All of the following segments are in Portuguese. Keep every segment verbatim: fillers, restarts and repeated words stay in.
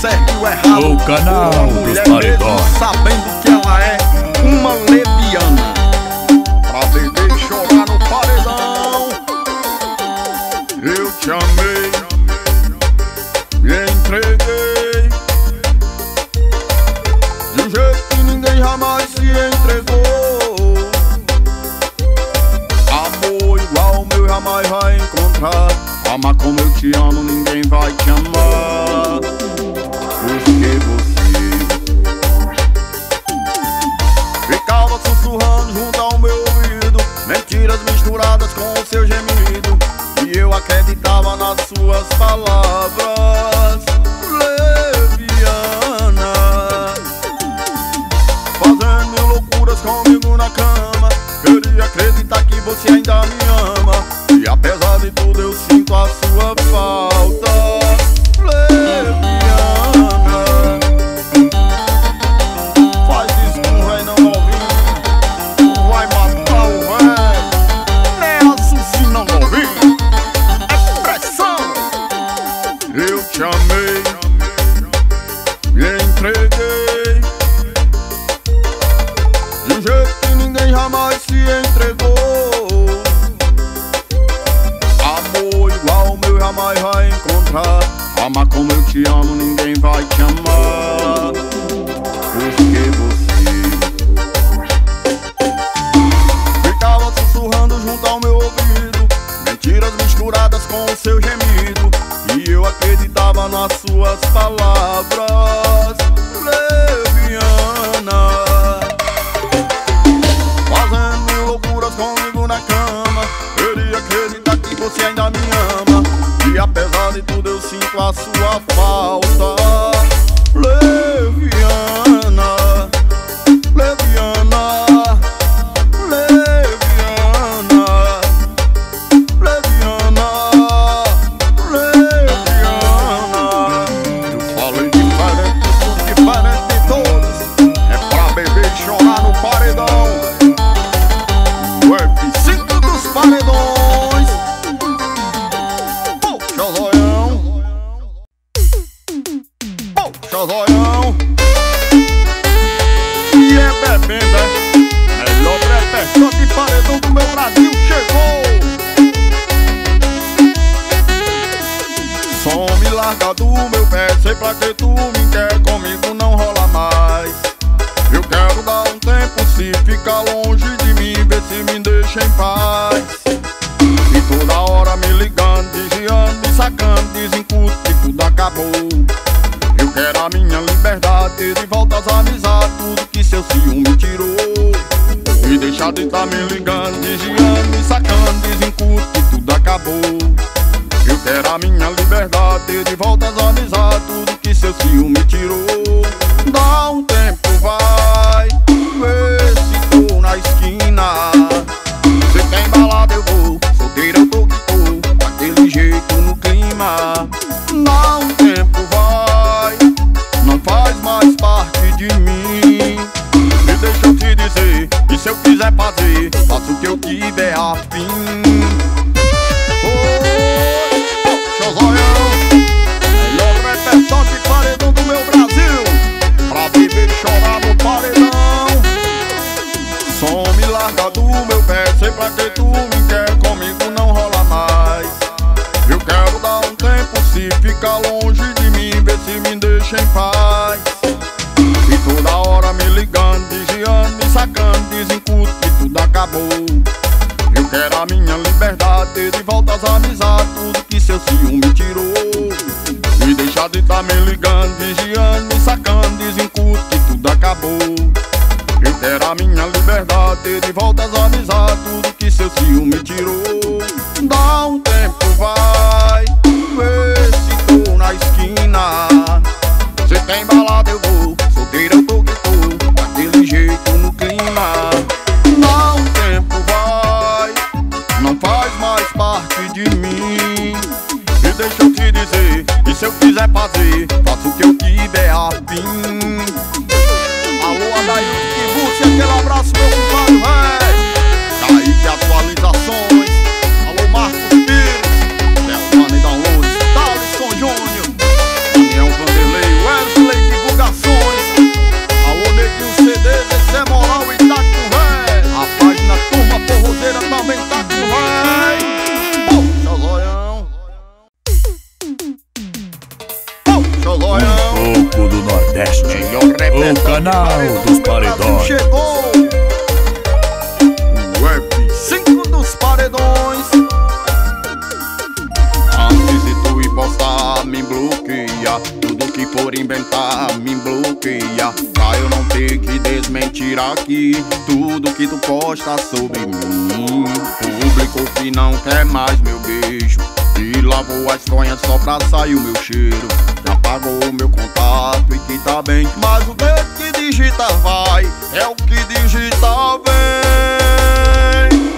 certo e errado. O canal dos paredões, sabendo que ela é uma leviana, pra beber e chorar no paredão. Eu te amei, me entreguei, de um jeito que ninguém jamais se entregou. Amor igual o meu jamais vai encontrar. Amar como eu te amo, ninguém vai te amar. Porque você ficava sussurrando junto ao meu ouvido mentiras misturadas com o seu gemido, e eu acreditava nas suas palavras. Leviana, fazendo loucuras comigo na cama, queria acreditar que você ainda me ama. E apesar de tudo eu sinto a sua falta, Leviana. Faz isso com o véi, não novinho, tu vai matar o véi. Nem assassino, não novinho, é pressão. Eu te amei, me entreguei, de um jeito que ninguém jamais se entregou. Igual o meu jamais vai encontrar. Amar como eu te amo, ninguém vai te amar. Porque você ficava sussurrando junto ao meu ouvido mentiras misturadas com o seu gemido, e eu acreditava nas suas palavras. Leviana, fazendo loucuras comigo na cama, queria acreditar que você ainda me ama. E apesar de tudo eu sinto a sua falta, Leviana, Leviana, Leviana, Leviana, Leviana. Eu falei diferente, tudo diferente de todos. É pra beber e chorar no paredão. O F cinco dos paredões. Zoião. E é bebida, melhor prefeição de paredão do meu Brasil chegou. Som me larga do meu pé, sei pra que tu me quer, comigo não rola mais. Eu quero dar um tempo, se ficar longe de mim, ver se me deixa em paz. E toda hora me ligando, vigiando, me sacando, dizem que tudo acabou. Eu quero a minha liberdade, de volta às amizades, tudo que seu ciúme tirou. Me deixar de tá me ligando, vigiando, me sacando, dizem que tudo acabou. Eu quero a minha liberdade, de volta às amizades, tudo que seu ciúme tirou. Dá um tempo, vai, vê se tô na esquina. Se tem balada eu vou, solteira eu tô que tô, daquele jeito no clima. Dá um tempo, vai, faz mais parte de mim. Me deixa eu te dizer, e se eu quiser fazer, faço o que eu tiver a fim. Oi, poxa, zoião, melhor repertório de paredão do meu Brasil, pra viver e chorar no paredão. Som me larga do meu pé, sei pra que tu me quer, comigo não rola mais. Eu quero dar um tempo, se ficar longe de mim, vê se me deixa em paz. Eu quero a minha liberdade, de volta às amizades, tudo que seu ciúme tirou. Me deixar de tá me ligando, vigiando, me sacando, dizem que tudo acabou. Eu quero a minha liberdade, de volta às amizades, tudo que seu ciúme tirou. Dá um tempo, vai, vê se tô na esquina. Se tem balada eu vou, solteira eu tô que tô, daquele jeito no clima. Faz mais parte de mim. E deixa eu te dizer, e se eu quiser fazer, faço o que eu tiver a fim. Alô, Adair, que busca aquele abraço, meu compadre velho. Kaique Atualizações. Alô, Marcos Pires, Delvane da Luz, Thaleson Júnior, Daniel Vanderlei, ué. canal dos paredões. Chegou o Web cinco dos paredões. Antes de tu postar, me bloqueia. Tudo que for inventar, me bloqueia, pra eu não ter que desmentir aqui tudo que tu posta sobre mim. Público que não quer mais meu beijo, e lavou as sonhas só pra sair o meu cheiro. Já pagou o meu contato e que tá bem, mas o dedo que digita vai é o que digita vem.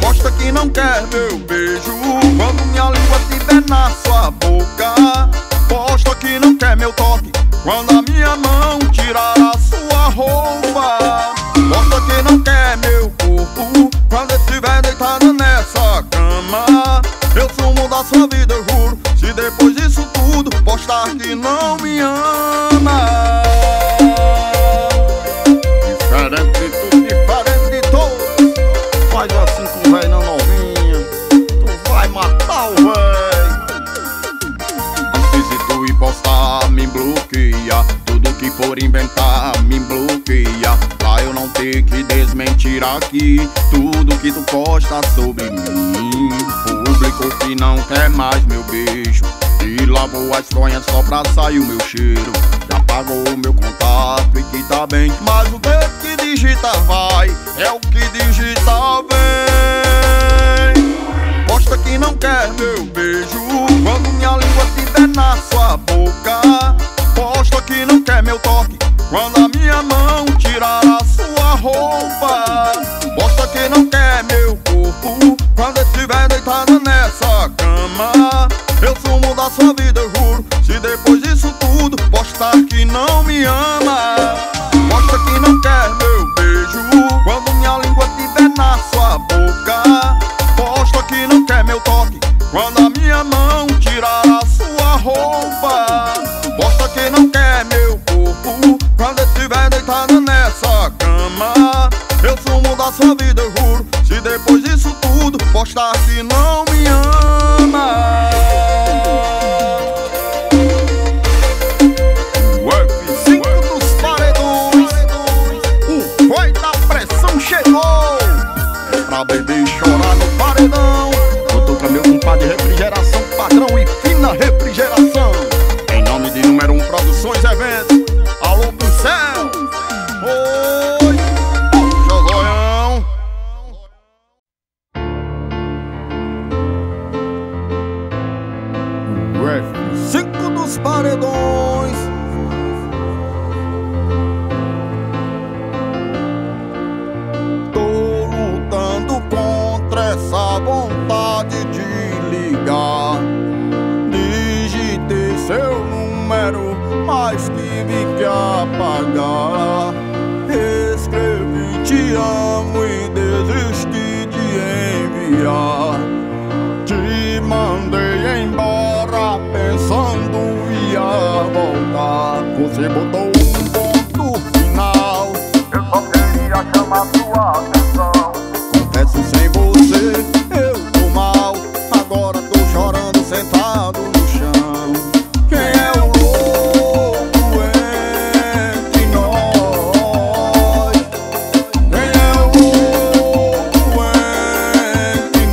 Posta que não quer meu beijo quando minha língua estiver na sua boca. Posta que não quer meu toque quando a minha mão tirar a sua roupa. Posta que não quer meu corpo quando estiver deitada nessa cama. Eu sumo da sua vida, eu juro, se depois disso tudo postar que não me ama. Diferente de tudo, diferente de todos. Faz assim com o véi na novinha, tu vai matar o véi. Antes de tu ir postar, me bloqueia. Tudo que for inventar, me bloqueia, pra eu não ter que desmentir aqui tudo que tu posta sobre mim. Público que não quer mais meu beijo, e lavou as sonhas só pra sair o meu cheiro. Já pagou o meu contato e que tá bem, mas o dedo que digita vai é o que digita vem. Posta que não quer meu beijo quando minha língua estiver na sua boca. Posta que não quer meu toque quando a minha mão tirar a sua roupa. Posta que não quer meu corpo quando estiver deitada nessa cama. Eu sumo da sua vida, eu juro, se depois disso tudo postar que não me ama. Posta que não quer meu beijo quando minha língua estiver na sua boca. Posta que não quer meu toque quando a minha mão tirar a sua roupa. Posta que não quer meu corpo quando estiver deitada nessa cama. Eu sumo da sua vida, eu juro, se depois disso tudo postar que não me ama. Web cinco dos paredões, o rei da pressão chegou. É pra beber e chorar no paredão. Eu tô pra meu compadre refrigeração padrão e fina refrigeração. Em nome de número um produções eventos. Alô pro céu. Oh, cinco dos paredões. Tô lutando contra essa vontade de ligar. Digitei seu número, mas tive que apagar. Escrevi te amo e desisti de enviar. Te mandei embora pensando ia voltar. Você botou um ponto final. Eu só queria chamar sua atenção. Confesso, sem você eu tô mal. Agora tô chorando sentado no chão. Quem é o louco entre nós? Quem é o louco entre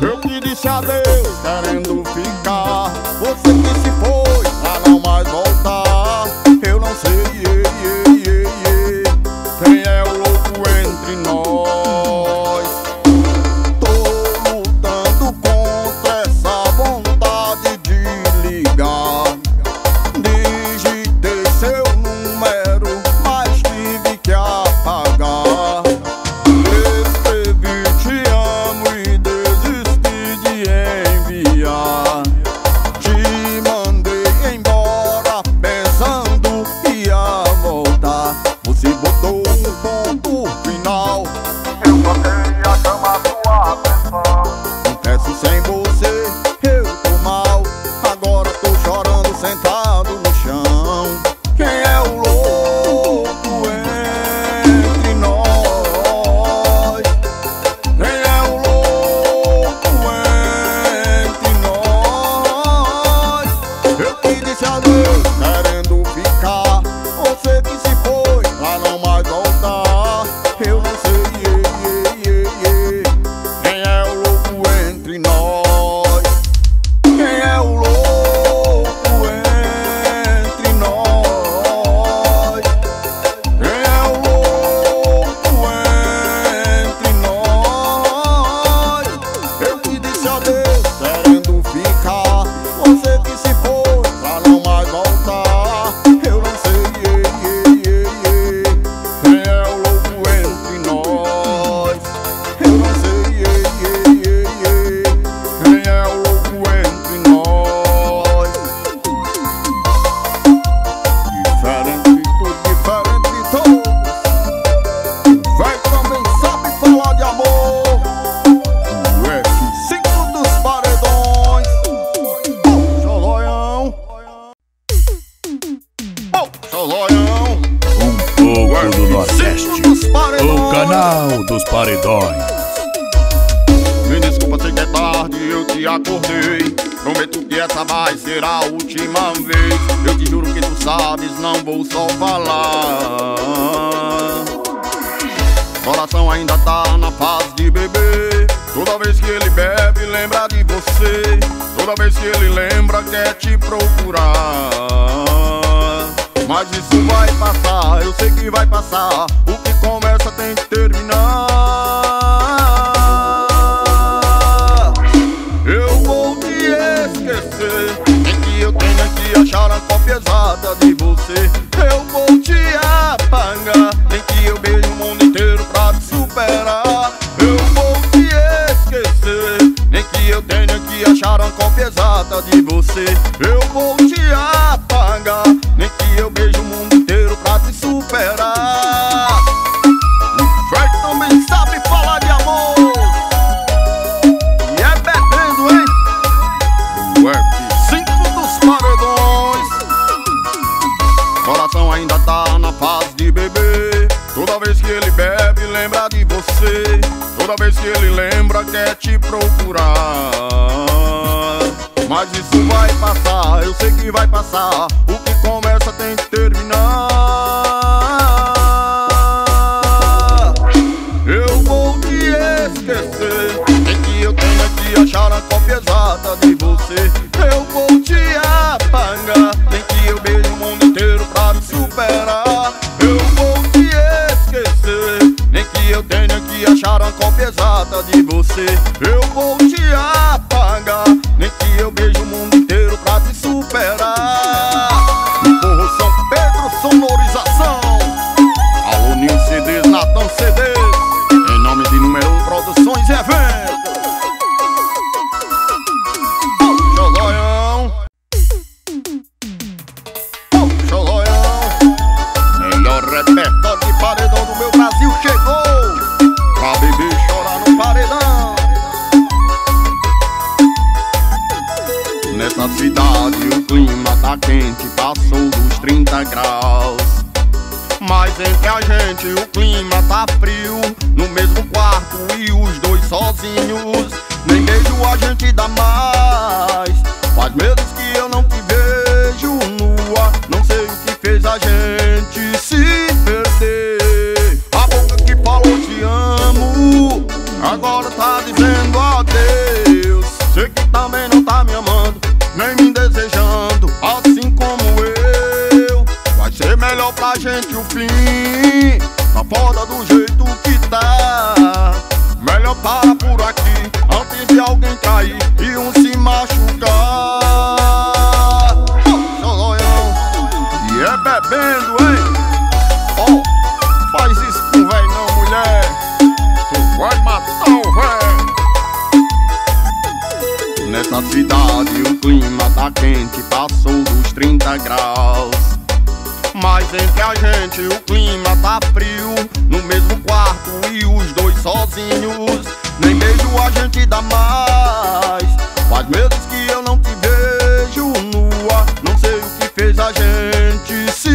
nós? Eu te disse adeus querendo ficar, você que se foi, ah, não mais paredões. Me desculpa, sei que é tarde, eu te acordei. Prometo que essa vai ser a última vez. Eu te juro que tu sabes, não vou só falar. Coração ainda tá na fase de beber. Toda vez que ele bebe, lembra de você. Toda vez que ele lembra, quer te procurar. Mas isso vai passar, eu sei que vai passar. O que começa tem que terminar. Eu vou te esquecer, nem que eu tenha que achar a cópia exata de você. Eu vou te apagar, nem que eu beije o mundo inteiro pra te superar. Eu vou te esquecer, nem que eu tenha que achar a cópia exata de você. Eu vou te apagar, nem que eu beijo o mundo inteiro pra te superar. O Fred também sabe falar de amor. E é bebendo, hein? O F cinco dos paredões. Coração ainda tá na fase de beber. Toda vez que ele bebe, lembra de você. Toda vez que ele lembra, quer te procurar. Mas isso vai passar, eu sei que vai passar. O que começa tem que terminar. Eu vou te esquecer, nem que eu tenha que achar a cópia exata de você. Eu vou te apagar, nem que eu beije o mundo inteiro pra me superar. Eu vou te esquecer, nem que eu tenha que achar a cópia exata de você. Eu vou te apagar, nem que eu beijo o mundo inteiro pra te superar. Porro São Pedro, sonorização. Alô, Ninho C Ds, Natan C Ds. Em nome de Número um Produções e Eventos. Xodóião, Xodóião. Melhor repertório de paredão do meu Brasil chegou. Pra beber e chorar no paredão. Nessa cidade o clima tá quente, passou dos trinta graus. Mas entre a gente o clima tá frio. No mesmo quarto e os dois sozinhos. Nem beijo a gente dá mais. Faz meses que eu não te vejo nua. Não sei o que fez a gente se perder. A boca que falou te amo agora tá dizendo adeus. Sei que também não tá me amando, nem me desejando, assim como eu. Vai ser melhor pra gente o fim, tá foda do jeito que tá. Melhor parar por aqui, antes de alguém cair e um se machucar. Oh, Xodóião, e é bebendo, hein? Oh, faz isso com o véi não, mulher. Tu vai matar o véi. Nessa cidade o clima tá quente, passou dos trinta graus. Mas entre a gente o clima tá frio. No mesmo quarto e os dois sozinhos. Nem beijo a gente dá mais. Faz meses que eu não te vejo nua. Não sei o que fez a gente se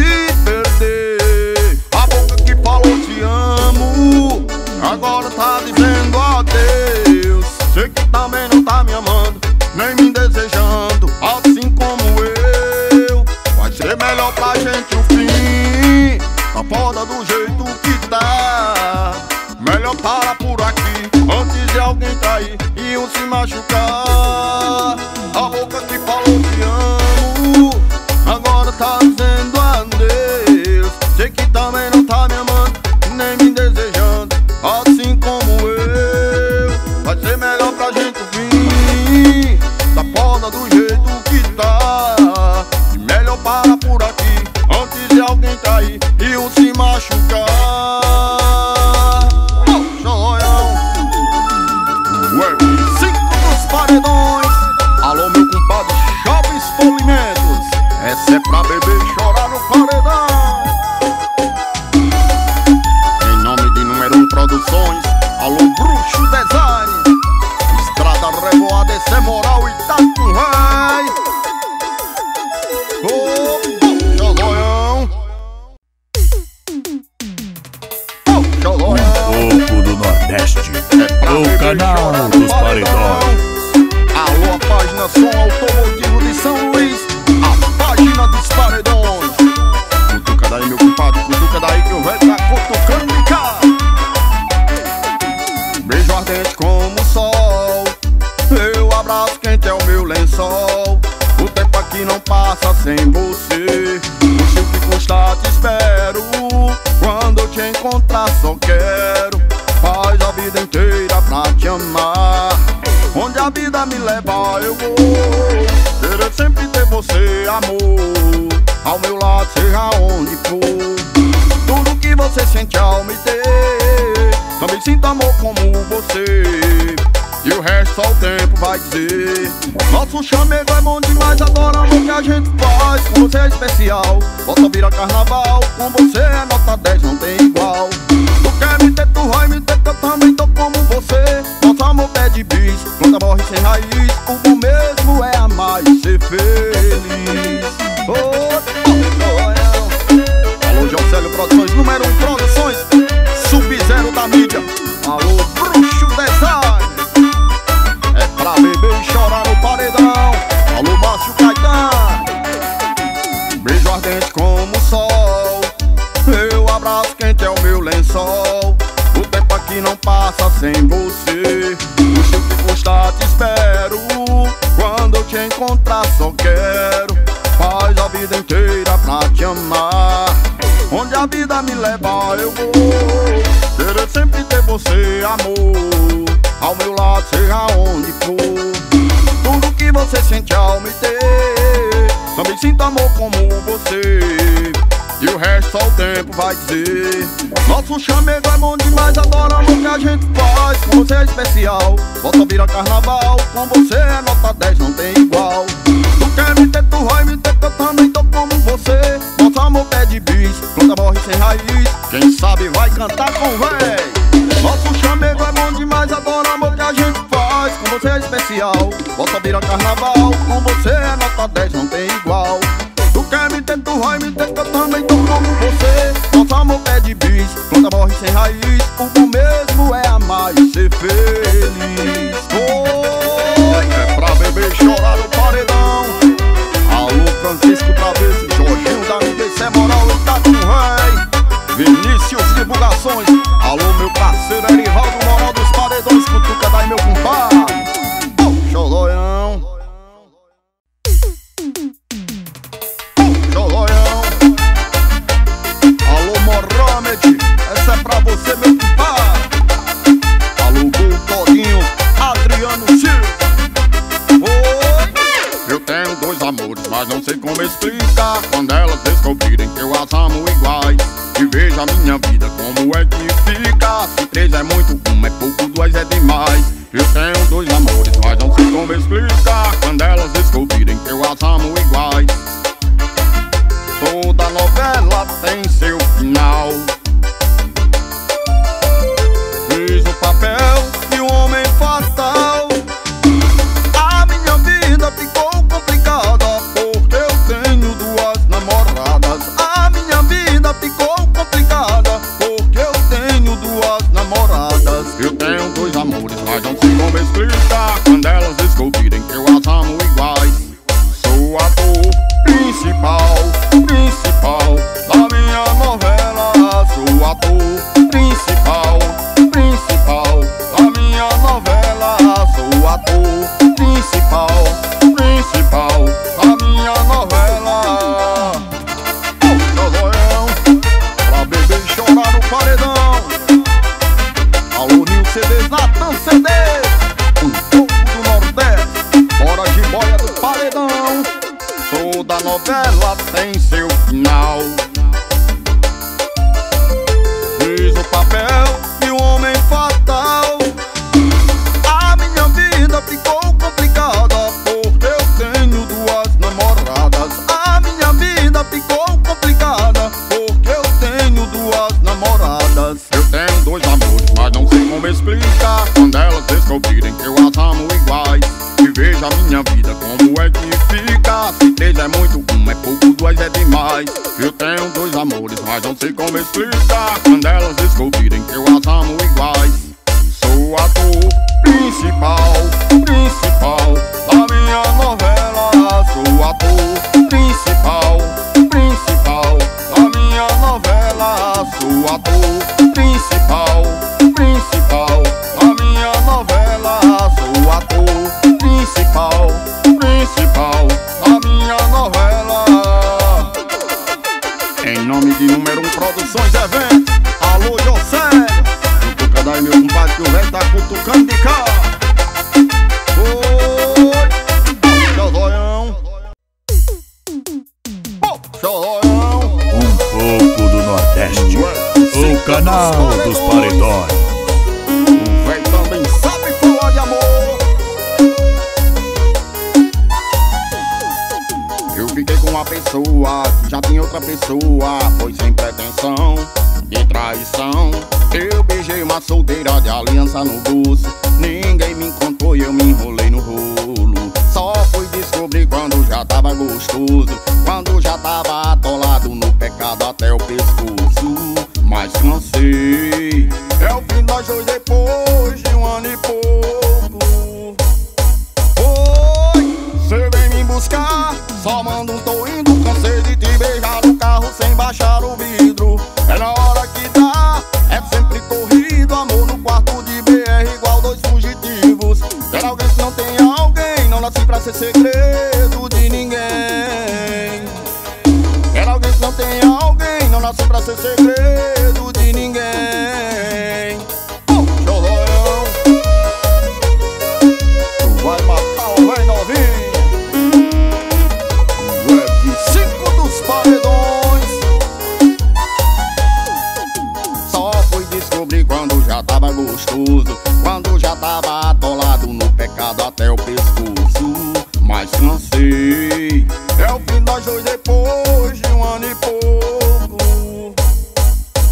perder. A boca que falou te amo agora tá dizendo adeus. Sei que também não tá me amando, nem me desejando, assim como eu. Vai ser melhor pra gente o fim, tá foda do jeito que tá. Melhor parar por aqui, antes de alguém cair e um se machucar. A boca que falou te amo agora tá dizendo adeus. Sei que também não tá me amando, nem me desejando, assim como eu. Vai ser melhor pra gente o fim, foda do jeito que tá. E melhor para por aqui, antes de alguém cair e um se machucar. Oh, Xodóião, o F cinco dos paredões. Alô, meu compadre Chaves Polimentos. Essa é pra beber e chorar no paredão. Em nome de Número um Produções. Alô, Bruxo Design. Estrada Revoada, esse é moral e tá com raiz. Oh, oh, Xodóião. Oh, Xodóião. O povo do Nordeste. Paredão dos Paredões. Alô, a página Som Automotivo de São Luís, a página dos Paredões. Cutuca daí, meu compadre, cutuca daí que o velho tá cutucando de cá. Beijo ardente como o sol, eu abraço quente é o meu lençol. O tempo aqui não passa sem você, puxa o que custar te espero. Quando eu te encontrar só quero paz a vida inteira pra te amar. Onde a vida me levar eu vou, querer sempre ter você, amor, ao meu lado seja onde for. Tudo que você sente ao me ter, também sinto amor como você, e o resto só o tempo vai dizer. Nosso chamego é bom demais, adora o que a gente faz. Com você é especial, volta vira carnaval. Com você é nota dez, não tem igual. Tu quer me ter, tu vai me ter, eu também tô como você. Nosso amor pede bis, planta morre sem raiz. O bom mesmo é amar e ser feliz. Oh, oh, oh. Alô, João Célio Produções, número um Produções, Sub-Zero da mídia. Alô, Bruxo Design. Pra beber e chorar no paredão. Alô, Márcio Caetano. Beijo ardente como o sol, eu abraço quente é o meu lençol. O tempo aqui não passa sem você, puxa o que custar te espero. Quando eu te encontrar só quero paz a vida inteira pra te amar. Onde a vida me levar eu vou, querer sempre ter você, amor, ao meu lado seja onde for. Tudo que você sente ao me ter, também sinto amor como você, e o resto só o tempo vai dizer. Nosso chamego é bom demais, adora o que a gente faz. Com você é especial, volta vira carnaval. Com você é nota dez, não tem igual. Tu quer me ter, tu vai me ter, eu também tô como você. Nosso amor pede bis, planta morre sem raiz. Quem sabe vai cantar com o véi. Nosso chamego é bom demais, adora amor que a gente faz. Com você é especial, volta vira carnaval. Com você é nota dez, não tem igual. Tu quer me ter, tu vai me ter, eu também tô como você. Nosso amor pede bis, planta morre sem raiz. O bom mesmo é amar e ser feliz. Oi, é pra beber e chorar no paredão. Alô, Francisco Travesso, Jorginho da M D C é moral e tá com rei. Vinícius Divulgações, alô meu parceiro Erivaldo Moral dos Paredões, cutuca daí meu compadre, oh, xodóião, oh, xodóião. Alô Mohamed, essa é pra você meu compadre. Alô Goldodinho, Adriano Silva. Oi, eu tenho dois amores, mas não sei como explicar. Quando elas descobrirem que eu as amo iguais, e veja a minha vida como é que fica. Se três é muito, um é pouco, dois é demais. Eu tenho dois amores, mas não sei como explicar. Quando elas descobrirem que eu as amo iguais. Toda novela tem seu final. Fiz o papel de um homem fatal. A minha vida ficou complicada porque eu tenho duas namoradas. A minha vida ficou porque eu tenho duas namoradas. Eu tenho dois amores, mas não sei como explicar. Quando elas descobrirem que eu as amo iguais. Sou ator principal, principal da minha novela. Sou ator principal, principal da minha novela. Sou ator principal, principal da minha novela. Chorar no paredão. Alô, Nil C Ds, Natan C Ds, um pouco do Nordeste, bora de boia do paredão. Toda novela tem seu final. Fiz o papel de um homem fatal. A minha vida ficou complicada porque eu tenho duas namoradas. A minha vida ficou complicada porque eu tenho duas namoradas. Eu tenho dois amores, mas não sei como explicar. Quando elas descobrirem que eu as amo iguais. E veja a minha vida como é que fica. Se três é muito, um é pouco, dois é demais. Eu tenho dois amores, mas não sei como explicar. Quando elas descobrirem que eu as amo iguais. Sou ator principal. outra pessoa, foi sem pretensão de traição. Eu beijei uma solteira de aliança no bolso, ninguém me encontrou e eu me enrolei no rolo. Só fui descobrir quando já tava gostoso, quando já tava atolado no pecado até o pescoço. Mas cansei, eu vi nós dois depois de um ano e pouco. Oi, cê vem me buscar, só manda um tô indo. Cansei de te beijar no carro sem baixar o vidro. É na hora que dá, é sempre corrido. Amor no quarto de B R igual dois fugitivos. Ter alguém se não tem alguém, não nasci pra ser segredo de ninguém. Ter alguém se não tem alguém, não nasci pra ser segredo de ninguém. Tava gostoso, quando já tava atolado no pecado até o pescoço. Mas cansei, eu vi nós dois depois de um ano e pouco.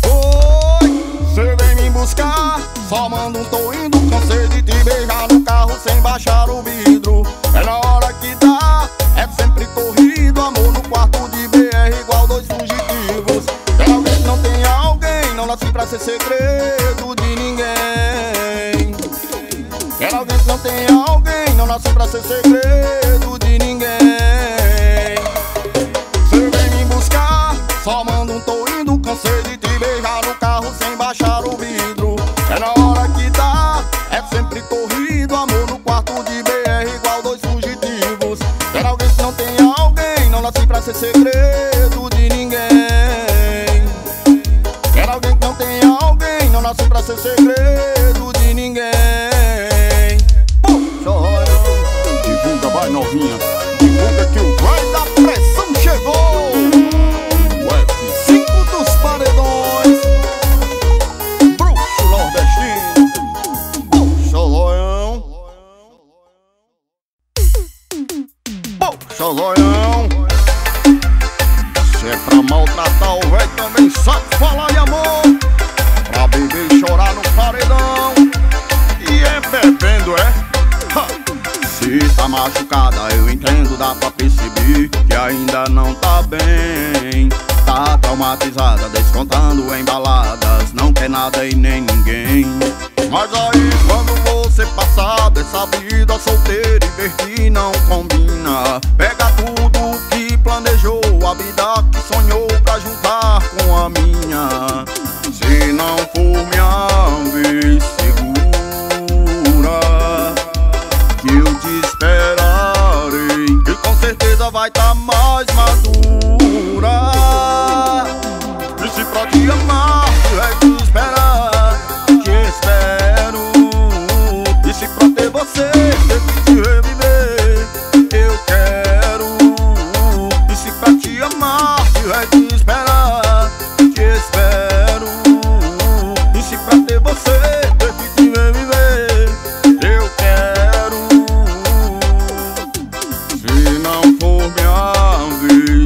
Oi, cê vem me buscar, só manda um tô indo. Cansei de te beijar no carro sem baixar o vidro. É na hora que dá, é sempre corrido. Amor no quarto de B R igual dois fugitivos. Tem alguém que não tem alguém, não nasci pra ser segredo de ninguém. Quer alguém que não tem alguém, não nasci pra ser segredo de ninguém. Cê vem me buscar, só manda um tô indo. Cansei de te beijar no carro sem baixar o vidro. É na hora que dá, é sempre corrido. Amor no quarto de B R igual dois fugitivos. Quer alguém que não tem alguém, não nasci pra ser segredo de ninguém. Quer alguém que não tem alguém, não nasci pra ser segredo de ninguém. Chora, divulga, vai novinha, divulga que o vai da pressão chegou. O F cinco dos paredões, bruxo nordestino, bruxo loião, bruxo loião. Se é pra maltratar o véio, também sabe falar de amor. Pra beber e chorar no paredão, e é bebendo, é? Ha. Se tá machucada, eu entendo, dá pra perceber que ainda não tá bem. Tá traumatizada, descontando em baladas, não quer nada e nem ninguém. Mas aí quando você passar dessa vida solteira e ver que não combina, pega tudo que planejou, a vida que sonhou pra juntar com a minha. Se não for minha vez, segura que eu te esperarei, e com certeza vai tá mais madura. E se pra te amar é te esperar, te espero. E se pra ter você teve que te reviver, eu quero. E se pra te amar é te esperar, te espero. Pra ter você, teve que me viver, eu quero. Se não for minha vez, segura, eu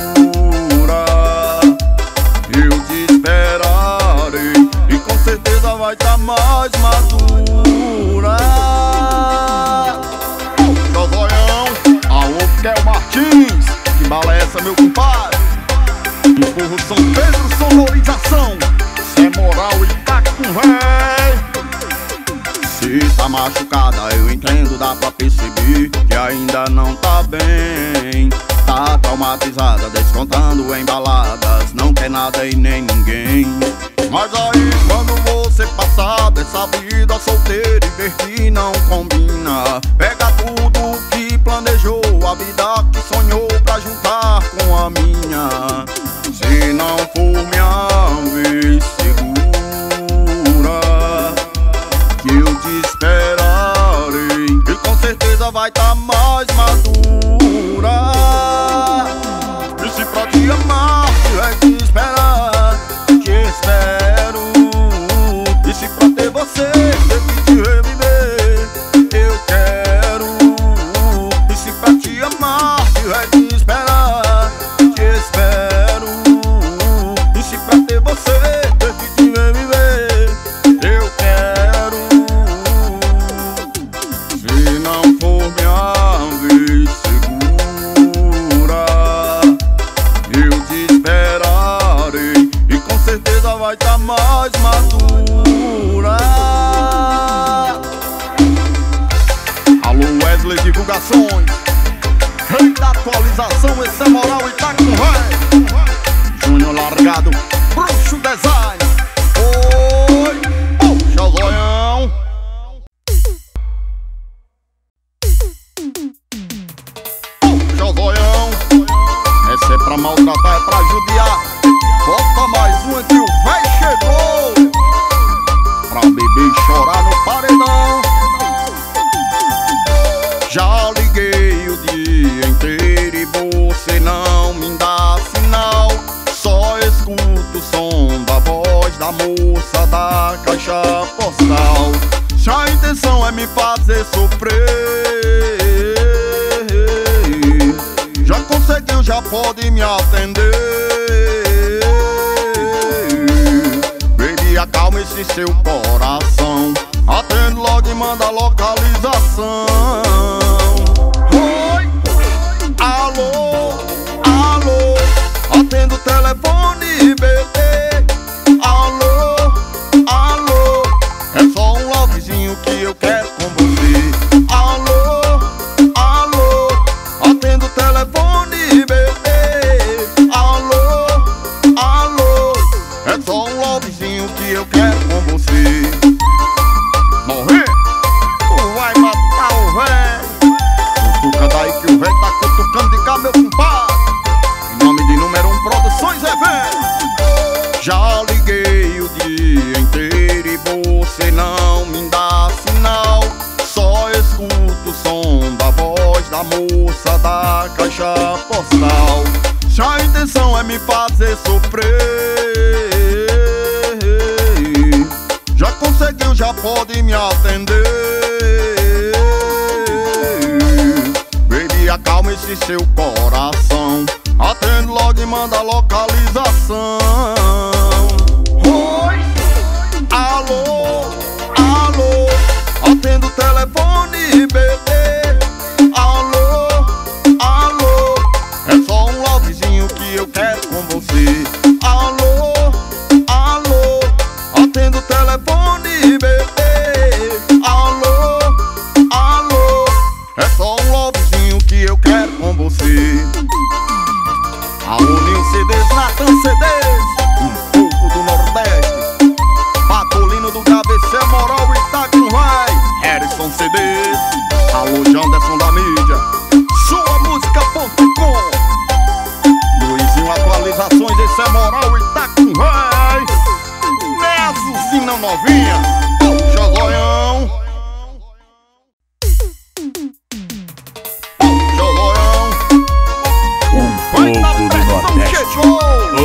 te esperarei, e com certeza vai tá mais madura. Jozoião, alô, Theo Martins, que bala é essa, meu compadre? Empurro São Pedro, sonorização. É moral e tá com véi. Se tá machucada, eu entendo, dá pra perceber que ainda não tá bem. Tá traumatizada, descontando em baladas, não quer nada e nem ninguém. Mas aí quando você passar dessa vida solteira e ver que não combina, pega tudo que planejou, a vida que sonhou pra juntar com a minha. Se não for minha vez, que eu te esperarei, e com certeza vai tá mais madura. E se pra te amar é te esperar, te espero. E se pra ter você teve que te reviver, eu quero. E se pra te amar é te esperar, te espero. Wesley Divulgações, rei da atualização, essa moral e tá com rei. Júnior Largado, Bruxo Design. Oi, puxa o zoião. Puxa o zoião. Essa é pra maltratar, é pra judiar. Bota mais uma que o véi chegou. Pra beber e chorar no paredão. Já liguei o dia inteiro e você não me dá sinal. Só escuto o som da voz da moça da caixa postal. Se a intenção é me fazer sofrer, já conseguiu, já pode me atender. Baby, acalma esse seu coração. Atende logo e manda localização. Atendo o telefone I B T. Alô, alô, é só um lovezinho que eu quero com você. Alô, alô, atendo o telefone I B T. Alô, alô, é só um lovezinho que eu quero com você. Morrer, tu vai matar o véio. Cutuca daí que o véio tá cutucando de cá, meu compadre. Já liguei o dia inteiro e você não me dá sinal. Só escuto o som da voz da moça da caixa postal. Se a intenção é me fazer sofrer, já conseguiu, já pode me atender. Baby, acalma esse seu coração. Atende logo e manda localização. Oi, alô, alô, atendo o telefone I B T. Alô, alô, é só um lovezinho que eu quero com você. Alô, alô, atendo o telefone I B T. Alô, alô, é só um lovezinho que eu quero com você. Paulinho Cedês, Natan Cedês, um pouco do Nordeste. Patolino do K B C, Moral e Itacuai. Harrison Cedês, alô Janderson da mídia. Sua música ponto com. Luizinho Atualizações, esse é Moral e Itacuai. Nezuzinho novinha, puxa o zoião. Puxa o zoião. Um pouco do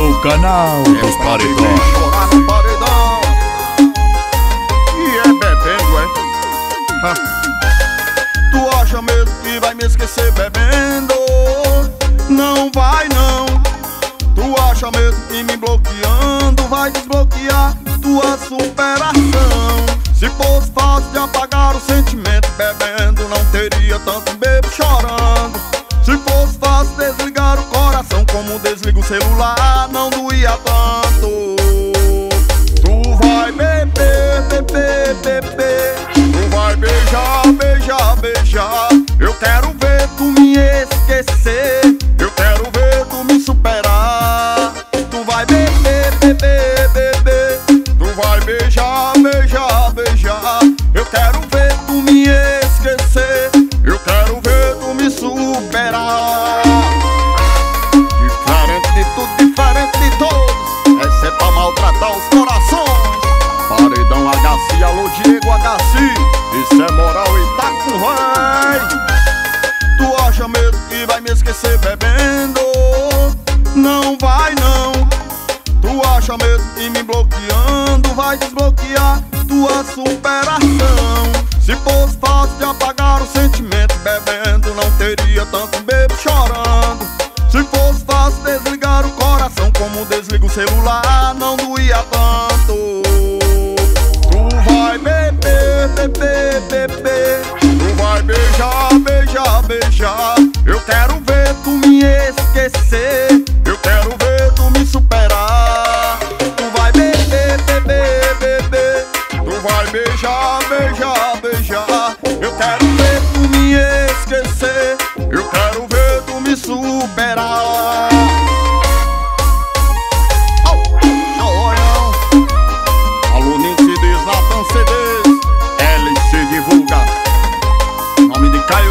o canal é dos paredões. Chorar no paredão. E é bebendo, é? Ha. Tu acha mesmo que vai me esquecer bebendo? Não vai não. Tu acha mesmo que me bloqueando vai desbloquear tua superação? Se fosse fácil de apagar o sentimento bebendo, não teria tanto bebo chorando. Se fosse fácil desligar o coração como desliga o celular, não doía tanto. Tu vai beber, beber, beber. Tu vai beijar, beijar, beijar. Eu quero ver tu me esquecer. Eu quero ver tu me superar. Tu vai beber, beber, beber. Tu vai beijar, beijar, beijar. Eu quero ver tu me esquecer. Eu quero ver tu me superar. Diferente de tudo, diferente de todos. Essa é pra maltratar os corações. Paredão H C, alô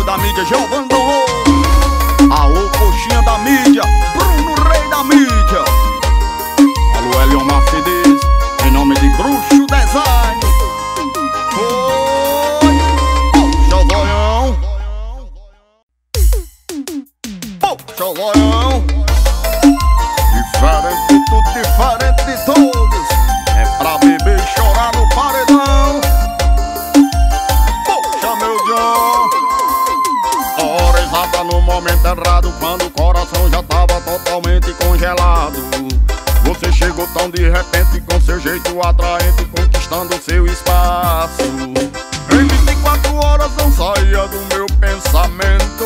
da mídia, Giovanni do Ouro. Alô, coxinha da mídia, Bruno Rei da mídia. Alô, Elion Mercedes, em nome de Bruxo Design. Oi, poxa voião, poxa voião. Diferente, tudo diferente de todos. É pra beber e chorar no paredão. Poxa, meu Deus. A hora exata no momento errado, quando o coração já tava totalmente congelado. Você chegou tão de repente, com seu jeito atraente, conquistando seu espaço. Em vinte e quatro horas não saía do meu pensamento.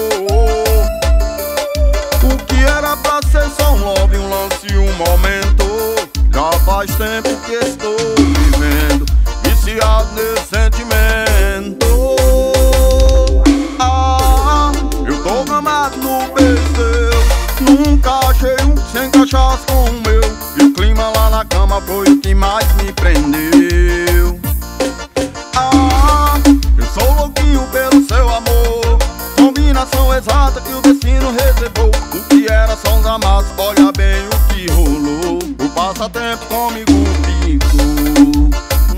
O que era pra ser só um love, um lance, um momento, já faz tempo que estou vivendo viciado nesse sentimento. Ah, eu tô gamado no P C. Nunca achei um que se encaixasse com o meu, e o clima lá na cama foi o que mais me prendeu. Ah, eu sou louquinho pelo seu amor, combinação exata que o destino reservou. O que era só uns amassos, olha bem o que rolou. O passatempo comigo ficou,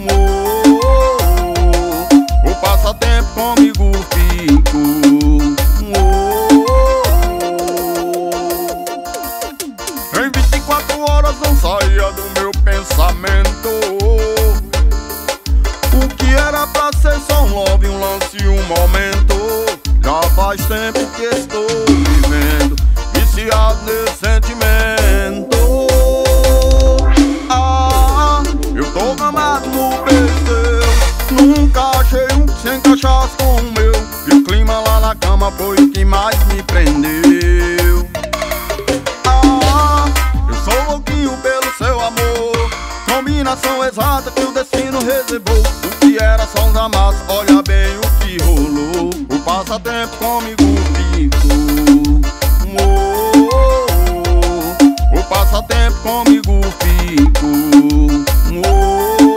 oh, oh, oh. O passatempo comigo ficou, oh, oh, oh. Em vinte e quatro horas não saía do meu pensamento. O que era pra ser só um love, um lance, um momento, já faz tempo que estou vivendo viciado nesse sentimento. Ah, eu tô gamado no P C. Nunca achei um que se encaixasse com o meu, e o clima lá na cama foi o que mais me prendeu. Ah, eu sou louquinho pelo seu amor, combinação exata que o destino reservou. O que era só uns amassos, olha bem o que rolou. O passatempo comigo ficou, oh, oh, oh. O passatempo comigo ficou, oh,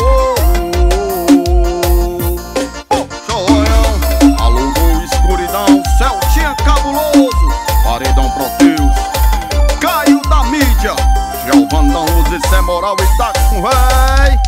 oh, oh. Chorão, alugou escuridão, céu tinha cabuloso. Paredão Proteus, Caio da mídia, Giovanni da Luz, isso é moral e tá com véi.